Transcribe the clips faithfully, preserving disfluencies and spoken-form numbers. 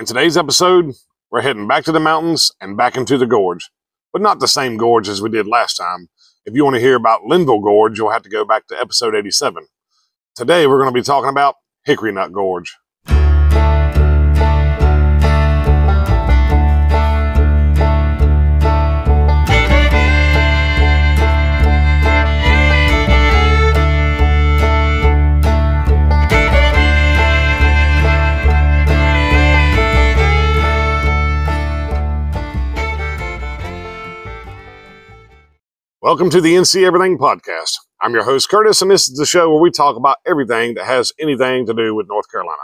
In today's episode, we're heading back to the mountains and back into the gorge, but not the same gorge as we did last time. If you want to hear about Linville Gorge, you'll have to go back to episode eighty-seven. Today, we're going to be talking about Hickory Nut Gorge. Welcome to the N C Everything Podcast. I'm your host, Curtis, and this is the show where we talk about everything that has anything to do with North Carolina.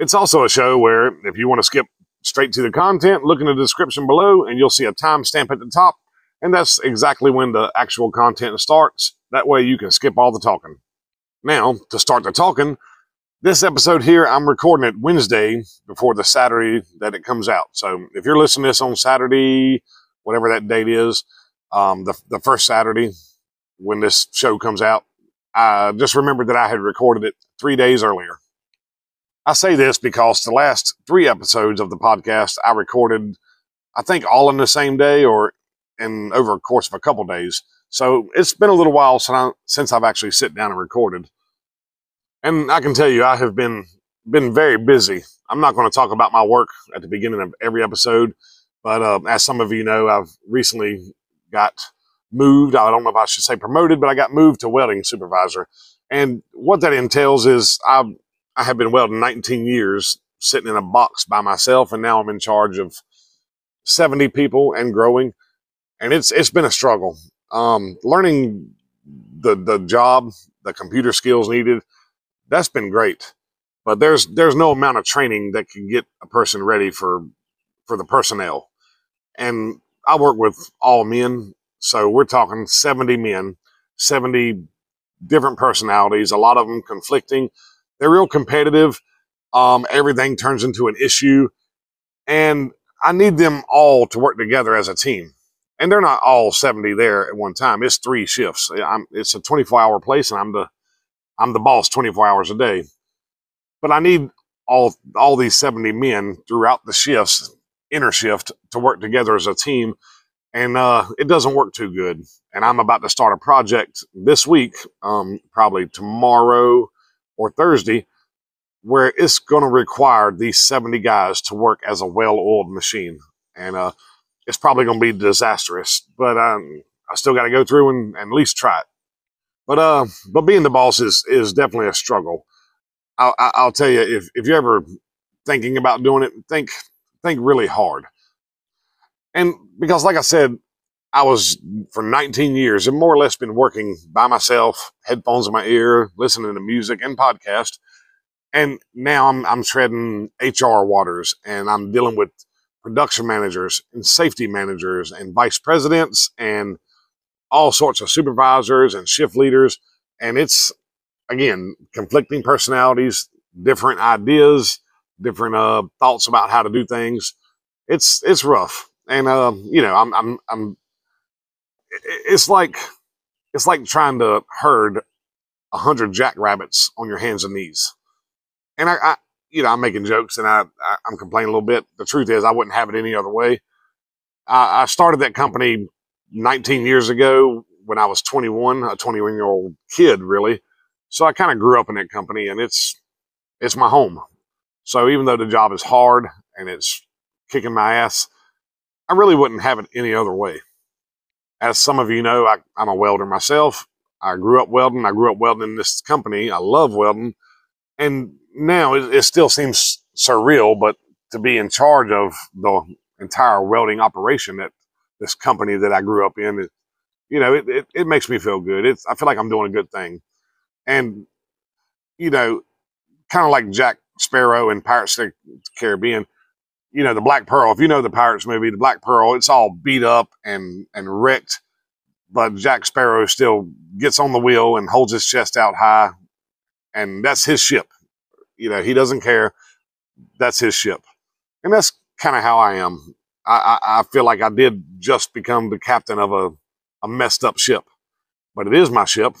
It's also a show where, if you want to skip straight to the content, look in the description below, and you'll see a timestamp at the top, and that's exactly when the actual content starts. That way you can skip all the talking. Now, to start the talking, this episode here, I'm recording it Wednesday before the Saturday that it comes out. So if you're listening to this on Saturday, whatever that date is, Um, the, the first Saturday when this show comes out, I just remembered that I had recorded it three days earlier. I say this because the last three episodes of the podcast, I recorded, I think, all in the same day or in over a course of a couple days. So it's been a little while since, I, since I've actually sit down and recorded. And I can tell you, I have been, been very busy. I'm not going to talk about my work at the beginning of every episode, but uh, as some of you know, I've recently got moved. I don't know if I should say promoted, but I got moved to welding supervisor. And what that entails is I I have been welding nineteen years sitting in a box by myself, and now I'm in charge of seventy people and growing. And it's it's been a struggle. Um, learning the the job, the computer skills needed, that's been great. But there's there's no amount of training that can get a person ready for for the personnel. And I work with all men, so we're talking seventy men, seventy different personalities, a lot of them conflicting. They're real competitive. Um, everything turns into an issue, and I need them all to work together as a team. And they're not all seventy there at one time. It's three shifts. I'm, it's a twenty-four hour place, and I'm the I'm the boss twenty-four hours a day. But I need all all these seventy men throughout the shifts, inner shift, to work together as a team, and uh, it doesn't work too good. And I'm about to start a project this week, um, probably tomorrow or Thursday, where it's going to require these seventy guys to work as a well-oiled machine, and uh, it's probably going to be disastrous. But um, I still got to go through and, and at least try it. But uh, but being the boss is is definitely a struggle. I'll, I'll tell you, if if you're ever thinking about doing it, think. think really hard. And because, like I said, I was for nineteen years and more or less been working by myself, headphones in my ear, listening to music and podcast. And now I'm, I'm treading H R waters, and I'm dealing with production managers and safety managers and vice presidents and all sorts of supervisors and shift leaders. And it's, again, conflicting personalities, different ideas, different uh, thoughts about how to do things. It's it's rough, and uh, you know, I'm I'm I'm. It's like it's like trying to herd a hundred jackrabbits on your hands and knees. And I, I you know, I'm making jokes and I, I I'm complaining a little bit. The truth is, I wouldn't have it any other way. I, I started that company nineteen years ago when I was twenty-one, a twenty-one year old kid, really. So I kind of grew up in that company, and it's it's my home. So even though the job is hard and it's kicking my ass, I really wouldn't have it any other way. As some of you know, I, I'm a welder myself. I grew up welding. I grew up welding in this company. I love welding. And now it, it still seems surreal, but to be in charge of the entire welding operation at this company that I grew up in, it, you know, it, it, it makes me feel good. It's, I feel like I'm doing a good thing. And, you know, kind of like Jack Sparrow and Pirates of the Caribbean, you know, the Black Pearl. If you know the Pirates movie, the Black Pearl, it's all beat up and and wrecked, but Jack Sparrow still gets on the wheel and holds his chest out high, and that's his ship. You know, he doesn't care. That's his ship, and that's kind of how I am. I, I I feel like I did just become the captain of a a messed up ship, but it is my ship.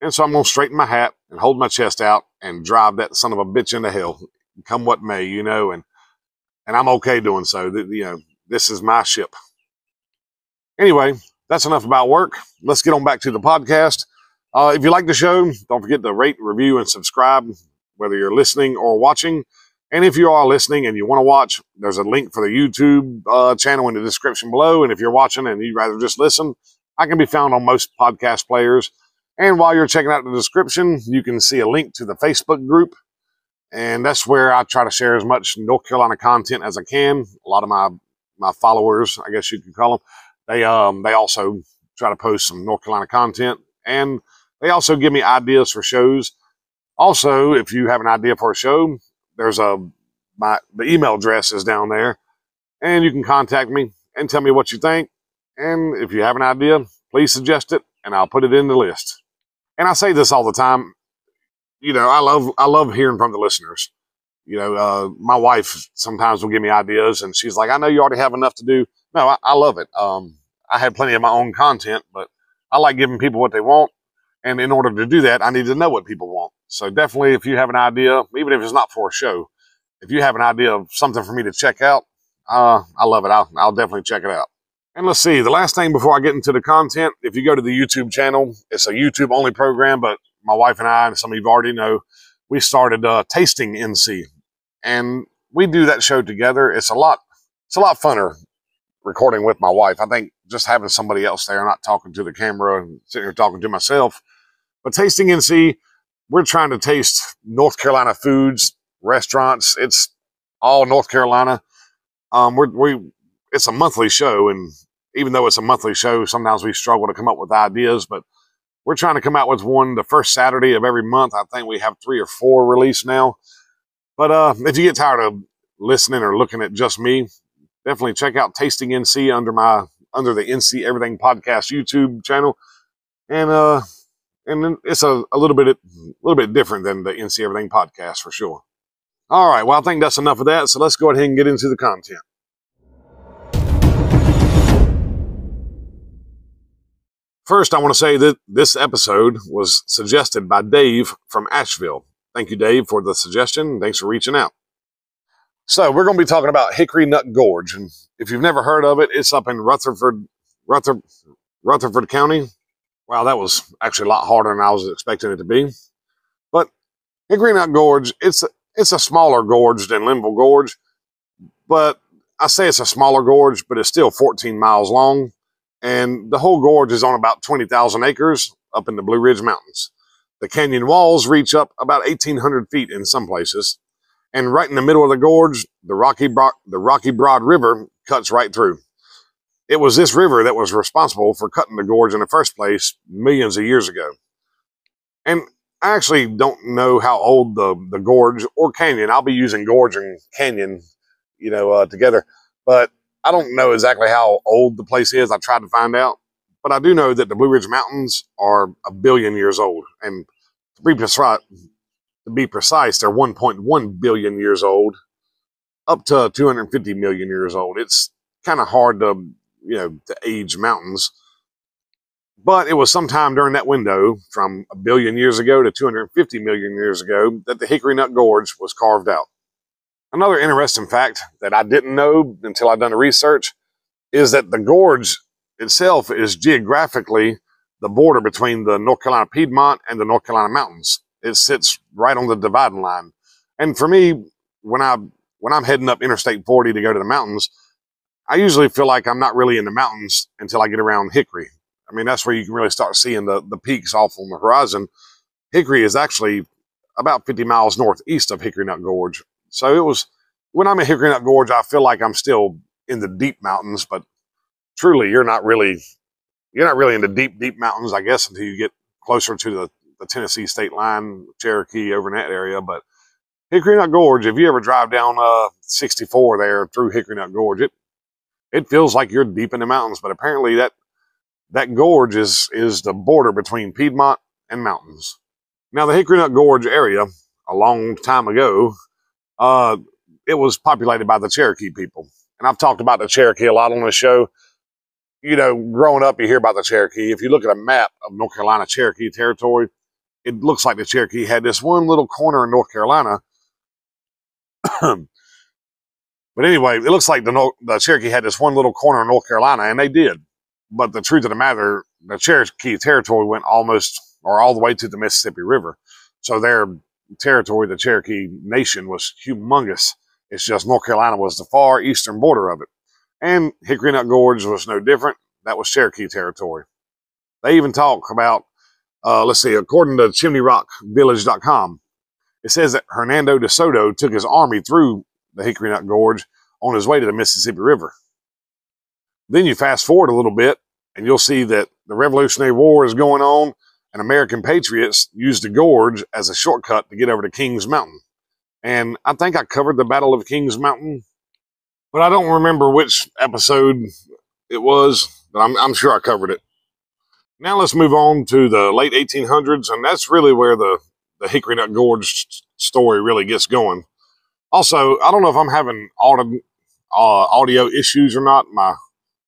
And so I'm going to straighten my hat and hold my chest out and drive that son of a bitch into hell, come what may, you know. And and I'm okay doing so. You know, this is my ship. Anyway, that's enough about work. Let's get on back to the podcast. Uh, if you like the show, don't forget to rate, review, and subscribe, whether you're listening or watching. And if you are listening and you want to watch, there's a link for the YouTube uh, channel in the description below. And if you're watching and you'd rather just listen, I can be found on most podcast players. And while you're checking out the description, you can see a link to the Facebook group. And that's where I try to share as much North Carolina content as I can. A lot of my, my followers, I guess you could call them, they, um, they also try to post some North Carolina content. And they also give me ideas for shows. Also, if you have an idea for a show, there's a, my, the email address is down there, and you can contact me and tell me what you think. And if you have an idea, please suggest it and I'll put it in the list. And I say this all the time, you know, I love, I love hearing from the listeners. You know, uh, my wife sometimes will give me ideas and she's like, I know you already have enough to do. No, I, I love it. Um, I have plenty of my own content, but I like giving people what they want. And in order to do that, I need to know what people want. So definitely, if you have an idea, even if it's not for a show, if you have an idea of something for me to check out, uh, I love it. I'll, I'll definitely check it out. And let's see, the last thing before I get into the content, if you go to the YouTube channel, it's a YouTube-only program, but my wife and I, and some of you already know, we started uh, Tasting N C. And we do that show together. It's a lot, it's a lot funner recording with my wife. I think just having somebody else there, not talking to the camera and sitting here talking to myself. But Tasting N C, we're trying to taste North Carolina foods, restaurants. It's all North Carolina. Um, we're, we, it's a monthly show, and even though it's a monthly show, sometimes we struggle to come up with ideas, but we're trying to come out with one the first Saturday of every month. I think we have three or four released now. But uh, if you get tired of listening or looking at just me, definitely check out Tasting N C under my under the N C Everything Podcast YouTube channel. And uh, and then it's a, a little bit a little bit different than the N C Everything Podcast for sure. All right, well, I think that's enough of that. So let's go ahead and get into the content. First, I want to say that this episode was suggested by Dave from Asheville. Thank you, Dave, for the suggestion. Thanks for reaching out. So we're going to be talking about Hickory Nut Gorge. And if you've never heard of it, it's up in Rutherford, Rutherford, Rutherford County. Wow, that was actually a lot harder than I was expecting it to be. But Hickory Nut Gorge, it's a, it's a smaller gorge than Linville Gorge. But I say it's a smaller gorge, but it's still fourteen miles long. And the whole gorge is on about twenty thousand acres up in the Blue Ridge Mountains. The canyon walls reach up about eighteen hundred feet in some places. And right in the middle of the gorge, the Rocky, Bro- the Rocky Broad River cuts right through. It was this river that was responsible for cutting the gorge in the first place millions of years ago. And I actually don't know how old the, the gorge or canyon, I'll be using gorge and canyon, you know, uh, together, but I don't know exactly how old the place is. I tried to find out, but I do know that the Blue Ridge Mountains are a billion years old. And to be precise, To be precise, they're one point one billion years old, up to two hundred fifty million years old. It's kind of hard to, you know, to age mountains. But it was sometime during that window from a billion years ago to two hundred fifty million years ago that the Hickory Nut Gorge was carved out. Another interesting fact that I didn't know until I'd done the research is that the gorge itself is geographically the border between the North Carolina Piedmont and the North Carolina Mountains. It sits right on the dividing line. And for me, when, I, when I'm heading up Interstate forty to go to the mountains, I usually feel like I'm not really in the mountains until I get around Hickory. I mean, that's where you can really start seeing the, the peaks off on the horizon. Hickory is actually about fifty miles northeast of Hickory Nut Gorge. So it was, when I'm at Hickory Nut Gorge, I feel like I'm still in the deep mountains, but truly you're not really, you're not really in the deep, deep mountains, I guess, until you get closer to the the Tennessee state line, Cherokee over in that area. But Hickory Nut Gorge, if you ever drive down uh, sixty-four there through Hickory Nut Gorge, it it feels like you're deep in the mountains. But apparently that that gorge is, is the border between Piedmont and mountains. Now, the Hickory Nut Gorge area, a long time ago, uh, it was populated by the Cherokee people. And I've talked about the Cherokee a lot on this show. You know, growing up, you hear about the Cherokee. If you look at a map of North Carolina Cherokee territory, it looks like the Cherokee had this one little corner in North Carolina. But anyway, it looks like the, North, the Cherokee had this one little corner in North Carolina, and they did. But the truth of the matter, the Cherokee territory went almost or all the way to the Mississippi River. So their territory, the Cherokee Nation, was humongous. It's just North Carolina was the far eastern border of it. And Hickory Nut Gorge was no different. That was Cherokee territory. They even talk about, uh, let's see, according to chimney rock village dot com, it says that Hernando de Soto took his army through the Hickory Nut Gorge on his way to the Mississippi River. Then you fast forward a little bit, and you'll see that the Revolutionary War is going on, and American patriots used the gorge as a shortcut to get over to Kings Mountain. And I think I covered the Battle of Kings Mountain, but I don't remember which episode it was, but I'm, I'm sure I covered it. Now let's move on to the late eighteen hundreds, and that's really where the, the Hickory Nut Gorge story really gets going. Also, I don't know if I'm having audio, uh, audio issues or not. My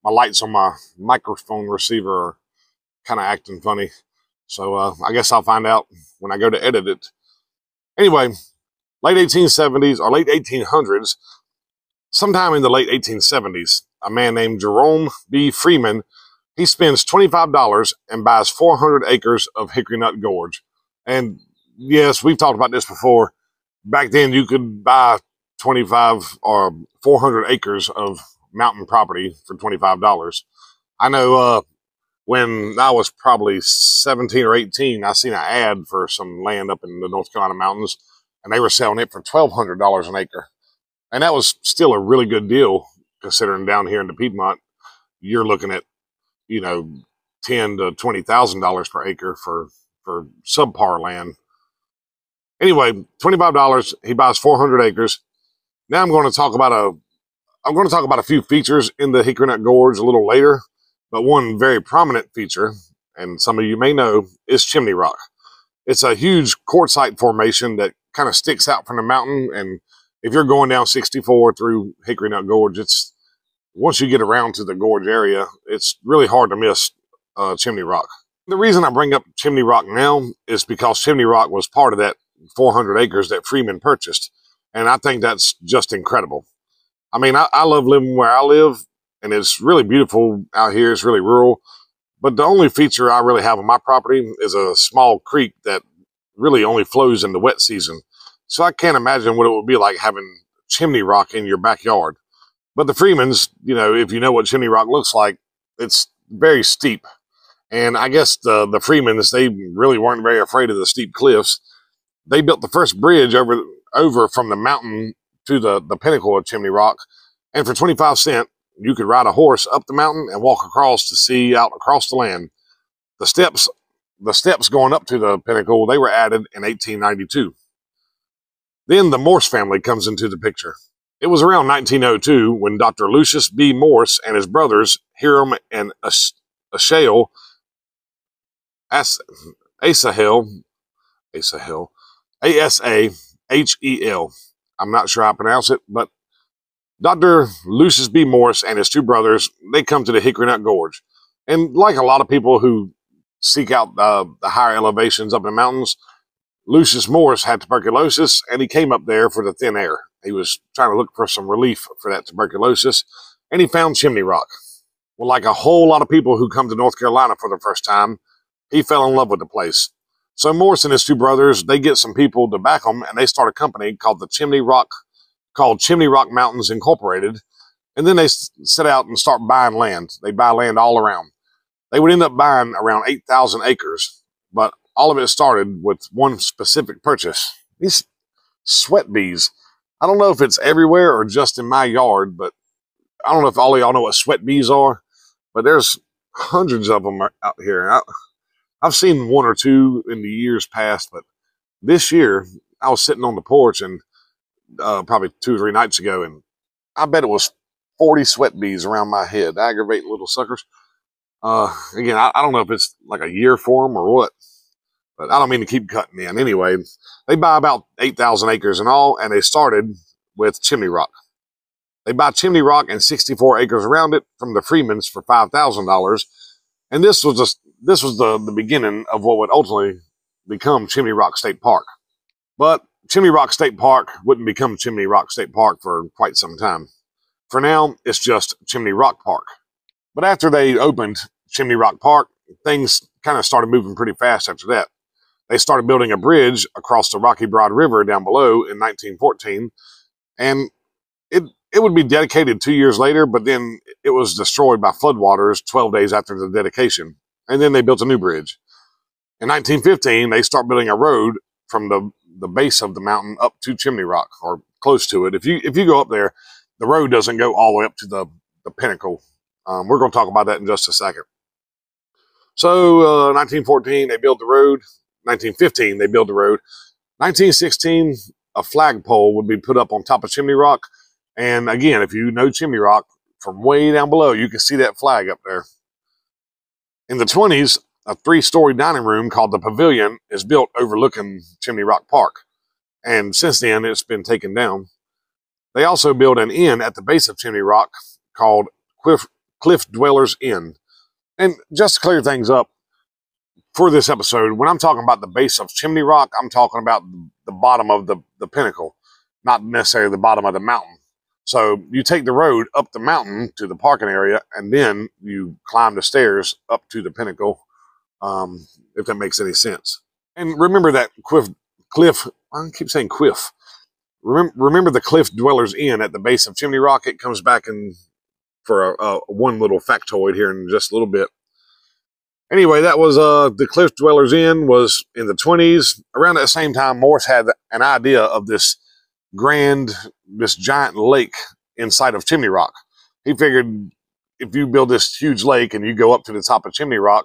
my lights on my microphone receiver are kind of acting funny. So uh, I guess I'll find out when I go to edit it. Anyway, late eighteen seventies or late eighteen hundreds, sometime in the late eighteen seventies, a man named Jerome B. Freeman, he spends twenty-five dollars and buys four hundred acres of Hickory Nut Gorge. And yes, we've talked about this before. Back then, you could buy twenty-five or four hundred acres of mountain property for twenty-five dollars. I know uh, when I was probably seventeen or eighteen, I seen an ad for some land up in the North Carolina mountains, and they were selling it for twelve hundred dollars an acre. And that was still a really good deal, considering down here in the Piedmont, you're looking at, you know, ten thousand to twenty thousand dollars per acre for, for subpar land. Anyway, twenty-five dollars, he buys four hundred acres. Now I'm going to talk about a, I'm going to talk about a few features in the Hickory Nut Gorge a little later, but one very prominent feature, and some of you may know, is Chimney Rock. It's a huge quartzite formation that kind of sticks out from the mountain, and if you're going down sixty-four through Hickory Nut Gorge, it's, once you get around to the gorge area, it's really hard to miss uh, Chimney Rock. The reason I bring up Chimney Rock now is because Chimney Rock was part of that four hundred acres that Freeman purchased, and I think that's just incredible. I mean, I, I love living where I live, and it's really beautiful out here. It's really rural, but the only feature I really have on my property is a small creek that really only flows in the wet season, so I can't imagine what it would be like having Chimney Rock in your backyard. But the Freemans, you know, if you know what Chimney Rock looks like, it's very steep, and I guess the, the Freemans, they really weren't very afraid of the steep cliffs. They built the first bridge over over from the mountain to the, the pinnacle of Chimney Rock, and for twenty-five cents, you could ride a horse up the mountain and walk across to see out across the land. The steps, the steps going up to the pinnacle, they were added in eighteen ninety-two. Then the Morse family comes into the picture. It was around nineteen oh two when Doctor Lucius B. Morse and his brothers, Hiram and As Asahel, As Asahel, Asahel, A S A H E L. I'm not sure I pronounce it, but Doctor Lucius B. Morse and his two brothers, they come to the Hickory Nut Gorge. And like a lot of people who seek out uh, the higher elevations up in the mountains, Lucius Morse had tuberculosis, and he came up there for the thin air. He was trying to look for some relief for that tuberculosis, and he found Chimney Rock. Well, like a whole lot of people who come to North Carolina for the first time, he fell in love with the place. So Morse and his two brothers, they get some people to back them, and they start a company called the Chimney Rock, called Chimney Rock Mountains Incorporated, and then they set out and start buying land. They buy land all around. They would end up buying around eight thousand acres, but all of it started with one specific purchase. These sweat bees. I don't know if it's everywhere or just in my yard, but I don't know if all of y'all know what sweat bees are, but there's hundreds of them out here. I, I've seen one or two in the years past, but this year I was sitting on the porch and uh, probably two or three nights ago, and I bet it was forty sweat bees around my head, aggravating little suckers. Uh, again, I, I don't know if it's like a year for them or what, but I don't mean to keep cutting in. Anyway, they buy about eight thousand acres in all, and they started with Chimney Rock. They buy Chimney Rock and sixty-four acres around it from the Freemans for five thousand dollars, and this was just This was the, the beginning of what would ultimately become Chimney Rock State Park. But Chimney Rock State Park wouldn't become Chimney Rock State Park for quite some time. For now, it's just Chimney Rock Park. But after they opened Chimney Rock Park, things kind of started moving pretty fast after that. They started building a bridge across the Rocky Broad River down below in nineteen fourteen, and it it would be dedicated two years later, but then it was destroyed by floodwaters twelve days after the dedication, and then they built a new bridge. In nineteen fifteen, they start building a road from the, the base of the mountain up to Chimney Rock, or close to it. If you if you go up there, the road doesn't go all the way up to the, the pinnacle. Um, we're going to talk about that in just a second. So, uh, nineteen fourteen, they built the road. nineteen fifteen, they built the road. nineteen sixteen, a flagpole would be put up on top of Chimney Rock. And again, if you know Chimney Rock, from way down below, you can see that flag up there. In the twenties, a three-story dining room called the Pavilion is built overlooking Chimney Rock Park. And since then, it's been taken down. They also built an inn at the base of Chimney Rock called Cliff, Cliff Dwellers Inn. And just to clear things up for this episode, when I'm talking about the base of Chimney Rock, I'm talking about the bottom of the, the pinnacle, not necessarily the bottom of the mountain. So you take the road up the mountain to the parking area, and then you climb the stairs up to the pinnacle, um, if that makes any sense. And remember that Cliff, Cliff I keep saying Quiff. Remember, remember the Cliff Dwellers Inn at the base of Chimney Rock? It comes back in for a, a one little factoid here in just a little bit. Anyway, that was uh, the Cliff Dwellers Inn was in the twenties. Around that same time, Morse had an idea of this grand, this giant lake inside of Chimney Rock. He figured if you build this huge lake and you go up to the top of Chimney Rock,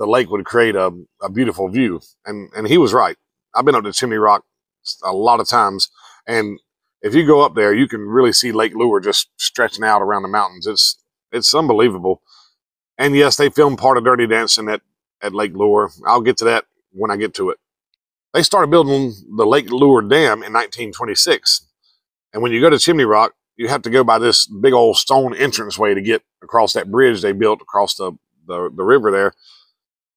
the lake would create a, a beautiful view. And, and he was right. I've been up to Chimney Rock a lot of times. And if you go up there, you can really see Lake Lure just stretching out around the mountains. It's it's unbelievable. And yes, they filmed part of Dirty Dancing at, at Lake Lure. I'll get to that when I get to it. They started building the Lake Lure Dam in nineteen twenty-six. And when you go to Chimney Rock, you have to go by this big old stone entranceway to get across that bridge they built across the, the, the river there.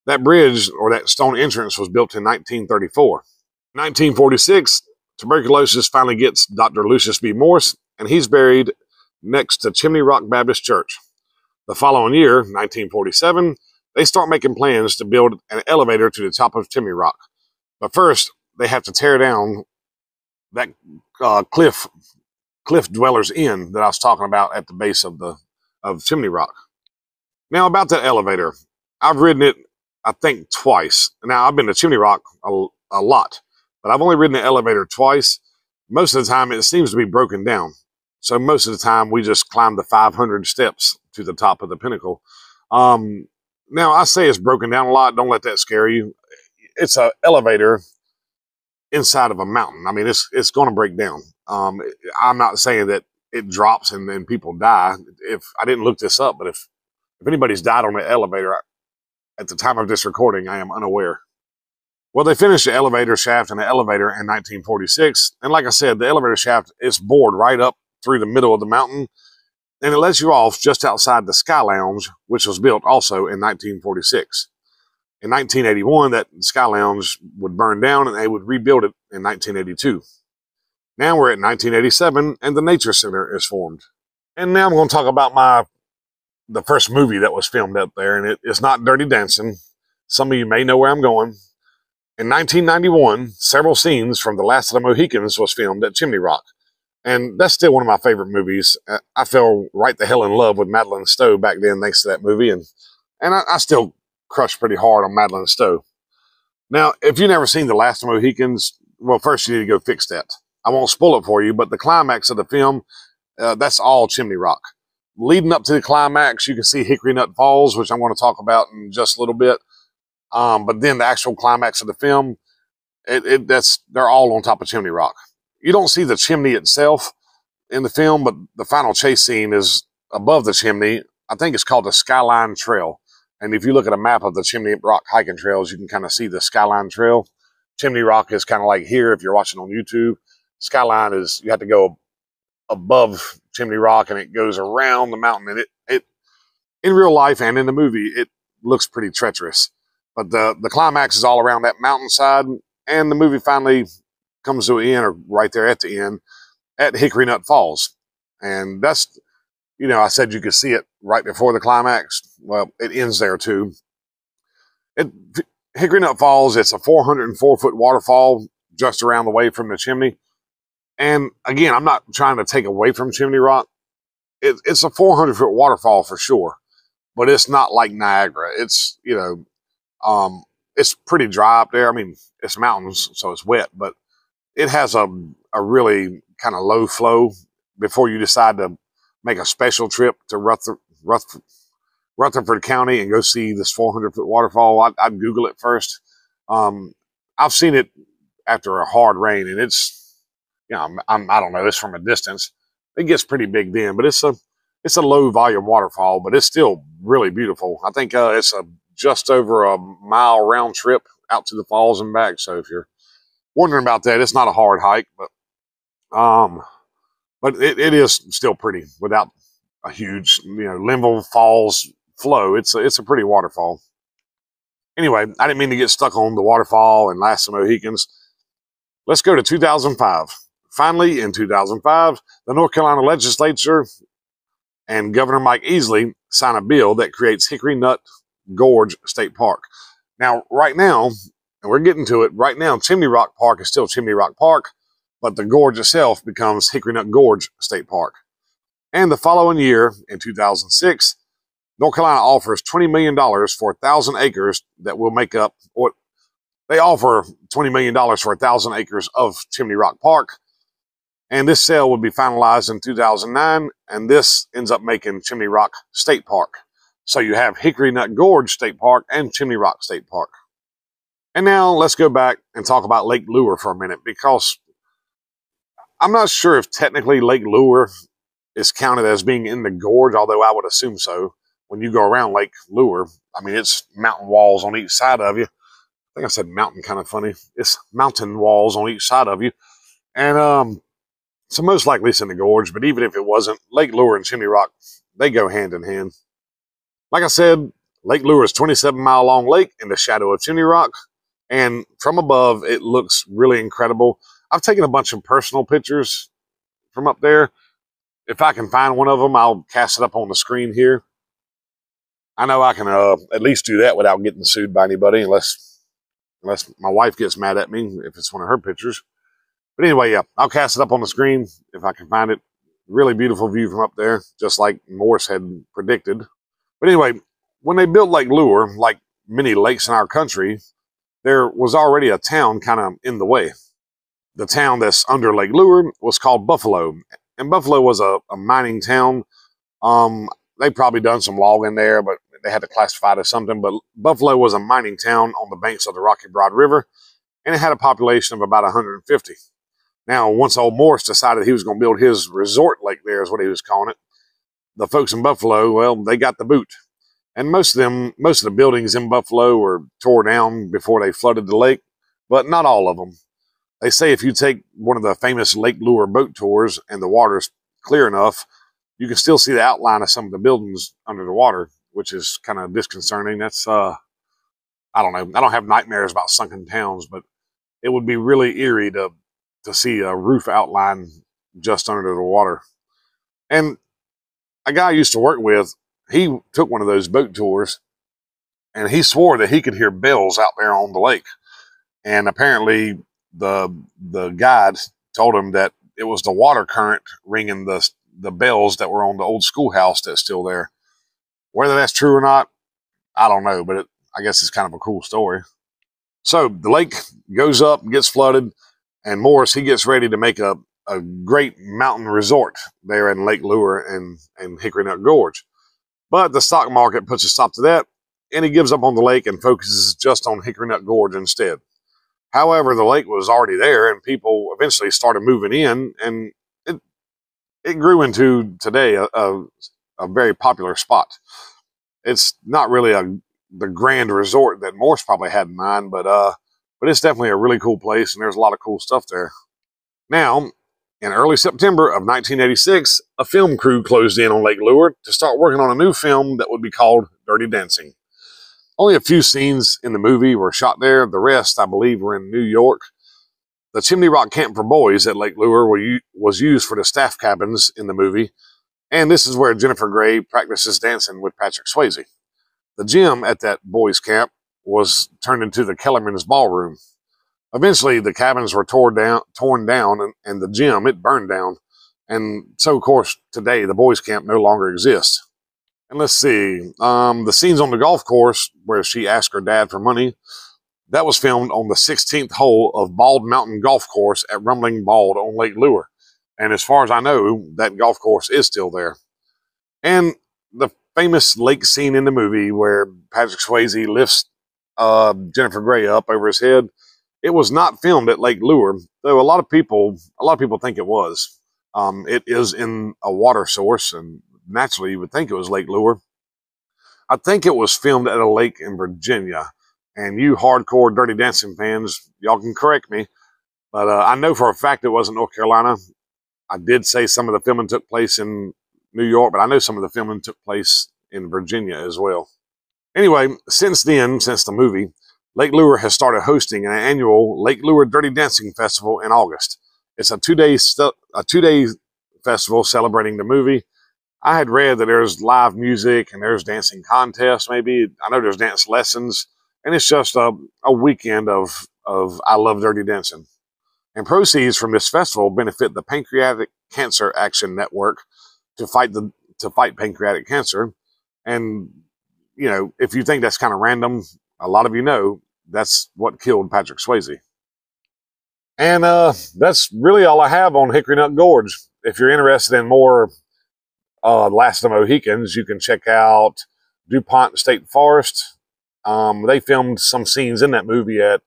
That bridge, or that stone entrance, was built in nineteen thirty-four. nineteen forty-six, tuberculosis finally gets Doctor Lucius B. Morse, and he's buried next to Chimney Rock Baptist Church. The following year, nineteen forty-seven, they start making plans to build an elevator to the top of Chimney Rock. But first, they have to tear down that uh, cliff, Cliff Dwellers Inn that I was talking about at the base of the of Chimney Rock. Now, about that elevator, I've ridden it, I think, twice. Now, I've been to Chimney Rock a, a lot. But I've only ridden the elevator twice. Most of the time, it seems to be broken down. So most of the time, we just climb the five hundred steps to the top of the pinnacle. Um, now, I say it's broken down a lot. Don't let that scare you. It's an elevator inside of a mountain. I mean, it's it's going to break down. Um, I'm not saying that it drops and then people die. If I didn't look this up, but if, if anybody's died on the elevator, I, at the time of this recording, I am unaware. Well, they finished the elevator shaft and the elevator in nineteen forty-six. And like I said, the elevator shaft is bored right up through the middle of the mountain. And it lets you off just outside the Sky Lounge, which was built also in nineteen forty-six. In nineteen eighty-one, that Sky Lounge would burn down and they would rebuild it in nineteen eighty-two. Now we're at nineteen eighty-seven and the Nature Center is formed. And now I'm going to talk about my the first movie that was filmed up there. And it, it's not Dirty Dancing. Some of you may know where I'm going. In nineteen ninety-one, several scenes from The Last of the Mohicans was filmed at Chimney Rock. And that's still one of my favorite movies. I fell right the hell in love with Madeline Stowe back then thanks to that movie. And, and I, I still crush pretty hard on Madeline Stowe. Now, if you've never seen The Last of the Mohicans, well, first you need to go fix that. I won't spoil it for you, but the climax of the film, uh, that's all Chimney Rock. Leading up to the climax, you can see Hickory Nut Falls, which I'm going to talk about in just a little bit. Um, but then the actual climax of the film, it, it, that's they're all on top of Chimney Rock. You don't see the chimney itself in the film, but the final chase scene is above the chimney. I think it's called the Skyline Trail. And if you look at a map of the Chimney Rock hiking trails, you can kind of see the Skyline Trail. Chimney Rock is kind of like here if you're watching on YouTube. Skyline is you have to go above Chimney Rock, and it goes around the mountain. And it, it in real life and in the movie, it looks pretty treacherous. But the, the climax is all around that mountainside, and the movie finally comes to an end, or right there at the end, at Hickory Nut Falls. And that's you know, I said you could see it right before the climax. Well, it ends there too. It, Hickory Nut Falls, it's a four hundred four foot waterfall just around the way from the chimney. And again, I'm not trying to take away from Chimney Rock. It, it's a four hundred foot waterfall for sure, but it's not like Niagara. It's, you know, um, it's pretty dry up there. I mean, it's mountains, so it's wet, but it has a, a really kind of low flow before you decide to make a special trip to Ruther, Rutherford, Rutherford County and go see this four hundred foot waterfall. I'd, I'd Google it first. Um, I've seen it after a hard rain, and it's, you know, I'm, I'm, I don't know, it's from a distance. It gets pretty big then, but it's a it's a low volume waterfall, but it's still really beautiful. I think uh, it's a just over a mile round trip out to the falls and back. So if you're wondering about that, it's not a hard hike, but um, but it, it is still pretty without a huge, you know, Linville Falls flow. It's a, it's a pretty waterfall. Anyway, I didn't mean to get stuck on the waterfall and Last of the Mohicans. Let's go to two thousand five. Finally, in two thousand five, the North Carolina legislature and Governor Mike Easley sign a bill that creates Hickory Nut Gorge State Park. Now, right now, and we're getting to it, right now, Chimney Rock Park is still Chimney Rock Park, but the gorge itself becomes Hickory Nut Gorge State Park. And the following year, in two thousand six, North Carolina offers twenty million dollars for one thousand acres that will make up what they offer twenty million dollars for one thousand acres of Chimney Rock Park. And this sale would be finalized in two thousand nine, and this ends up making Chimney Rock State Park. So you have Hickory Nut Gorge State Park and Chimney Rock State Park. And now let's go back and talk about Lake Lure for a minute, because I'm not sure if technically Lake Lure is counted as being in the gorge, although I would assume so. When you go around Lake Lure, I mean, it's mountain walls on each side of you. I think I said mountain kind of funny. It's mountain walls on each side of you. And, um, so most likely it's in the gorge, but even if it wasn't, Lake Lure and Chimney Rock, they go hand in hand. Like I said, Lake Lure is twenty-seven mile long lake in the shadow of Chimney Rock, and from above, it looks really incredible. I've taken a bunch of personal pictures from up there. If I can find one of them, I'll cast it up on the screen here. I know I can uh, at least do that without getting sued by anybody, unless, unless my wife gets mad at me if it's one of her pictures. But anyway, yeah, I'll cast it up on the screen if I can find it. Really beautiful view from up there, just like Morse had predicted. But anyway, when they built Lake Lure, like many lakes in our country, there was already a town kind of in the way. The town that's under Lake Lure was called Buffalo. And Buffalo was a, a mining town. Um, they probably done some logging there, but they had to classify it as something. But Buffalo was a mining town on the banks of the Rocky Broad River, and it had a population of about one hundred fifty. Now, once old Morse decided he was going to build his resort lake there, is what he was calling it, the folks in Buffalo, well, they got the boot. And most of them, most of the buildings in Buffalo were tore down before they flooded the lake, but not all of them. They say if you take one of the famous Lake Lure boat tours and the water's clear enough, you can still see the outline of some of the buildings under the water, which is kind of disconcerting. That's, uh, I don't know. I don't have nightmares about sunken towns, but it would be really eerie to to see a roof outline just under the water. And a guy I used to work with, he took one of those boat tours, and he swore that he could hear bells out there on the lake. And apparently the the guide told him that it was the water current ringing the, the bells that were on the old schoolhouse that's still there. Whether that's true or not, I don't know, but it, I guess it's kind of a cool story. So the lake goes up and gets flooded. And Morse, he gets ready to make a, a great mountain resort there in Lake Lure and, and Hickory Nut Gorge. But the stock market puts a stop to that, and he gives up on the lake and focuses just on Hickory Nut Gorge instead. However, the lake was already there, and people eventually started moving in, and it, it grew into today a, a, a very popular spot. It's not really a, the grand resort that Morse probably had in mind, but uh. But it's definitely a really cool place, and there's a lot of cool stuff there. Now, in early September of nineteen eighty-six, a film crew closed in on Lake Lure to start working on a new film that would be called Dirty Dancing. Only a few scenes in the movie were shot there. The rest, I believe, were in New York. The Chimney Rock Camp for Boys at Lake Lure was used for the staff cabins in the movie, And this is where Jennifer Grey practices dancing with Patrick Swayze. The gym at that boys' camp was turned into the Kellerman's ballroom. Eventually, the cabins were torn down, torn down and, and the gym, it burned down. And so, of course, today, the boys' camp no longer exists. And let's see, um, the scenes on the golf course where she asked her dad for money, that was filmed on the sixteenth hole of Bald Mountain Golf Course at Rumbling Bald on Lake Lure. And as far as I know, that golf course is still there. And the famous lake scene in the movie where Patrick Swayze lifts uh, Jennifer Grey up over his head, it was not filmed at Lake Lure, though a lot of people, a lot of people think it was. Um, it is in a water source, and naturally you would think it was Lake Lure. I think it was filmed at a lake in Virginia. And you hardcore Dirty Dancing fans, y'all can correct me, but uh, I know for a fact it wasn't North Carolina. I did say some of the filming took place in New York, but I know some of the filming took place in Virginia as well. Anyway, since then, since the movie, Lake Lure has started hosting an annual Lake Lure Dirty Dancing Festival in August. It's a two-day a two-day festival celebrating the movie. I had read that there's live music and there's dancing contests maybe. I know there's dance lessons, and it's just a, a weekend of, of I Love Dirty Dancing. And proceeds from this festival benefit the Pancreatic Cancer Action Network to fight the to fight pancreatic cancer. And, you know, if you think that's kind of random, a lot of you know that's what killed Patrick Swayze. And uh, that's really all I have on Hickory Nut Gorge. If you're interested in more uh, Last of the Mohicans, you can check out DuPont State Forest. Um, they filmed some scenes in that movie at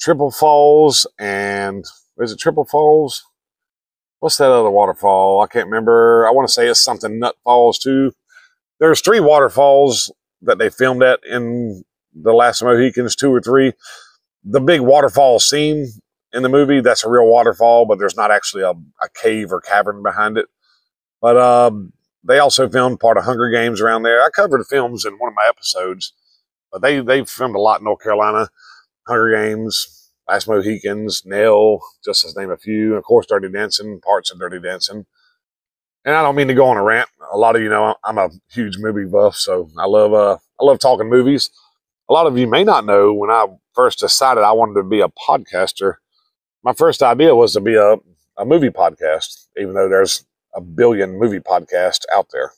Triple Falls, and is it Triple Falls? What's that other waterfall? I can't remember. I want to say it's something Nut Falls too. There's three waterfalls that they filmed at in The Last of the Mohicans, two or three. The big waterfall scene in the movie, that's a real waterfall, but there's not actually a, a cave or cavern behind it. But um, they also filmed part of Hunger Games around there. I covered films in one of my episodes, but they, they filmed a lot in North Carolina. Hunger Games, Last Mohicans, Nell, just to name a few. And of course, Dirty Dancing, parts of Dirty Dancing. And I don't mean to go on a rant. A lot of you know I'm a huge movie buff, so I love uh, I love talking movies. A lot of you may not know, when I first decided I wanted to be a podcaster, my first idea was to be a, a movie podcast, even though there's a billion movie podcasts out there.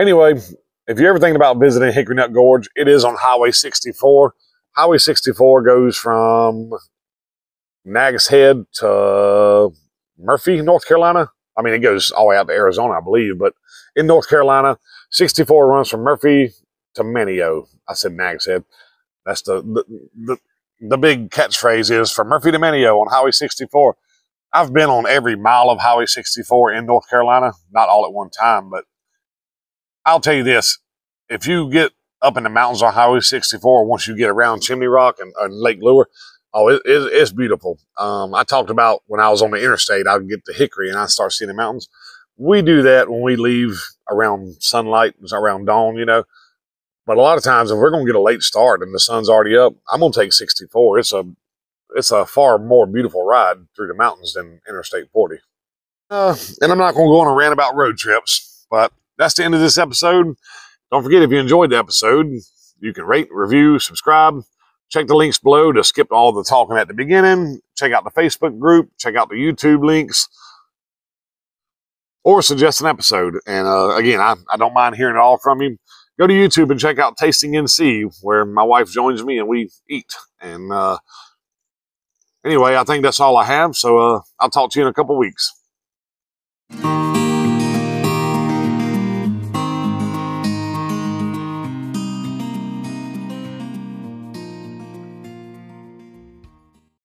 Anyway, if you're ever thinking about visiting Hickory Nut Gorge, it is on Highway sixty-four. Highway sixty-four goes from Nags Head to Murphy, North Carolina. I mean, it goes all the way out to Arizona, I believe. But in North Carolina, sixty-four runs from Murphy to Menio. I said Nags Head. That's the the, the the big catchphrase is from Murphy to Menio on Highway sixty-four. I've been on every mile of Highway sixty-four in North Carolina, not all at one time. But I'll tell you this, if you get up in the mountains on Highway sixty-four, once you get around Chimney Rock and, and Lake Lure, oh, it, it, it's beautiful. Um, I talked about when I was on the interstate, I would get to Hickory and I start seeing the mountains. We do that when we leave around sunlight, around dawn, you know. But a lot of times, if we're going to get a late start and the sun's already up, I'm going to take sixty-four. It's a, it's a far more beautiful ride through the mountains than Interstate forty. Uh, and I'm not going to go on a rant about road trips, but that's the end of this episode. Don't forget, if you enjoyed the episode, you can rate, review, subscribe. Check the links below to skip all the talking at the beginning. Check out the Facebook group. Check out the YouTube links. Or suggest an episode. And uh, again, I, I don't mind hearing it all from you. Go to YouTube and check out Tasting N C, where my wife joins me and we eat. And uh, anyway, I think that's all I have. So uh, I'll talk to you in a couple weeks.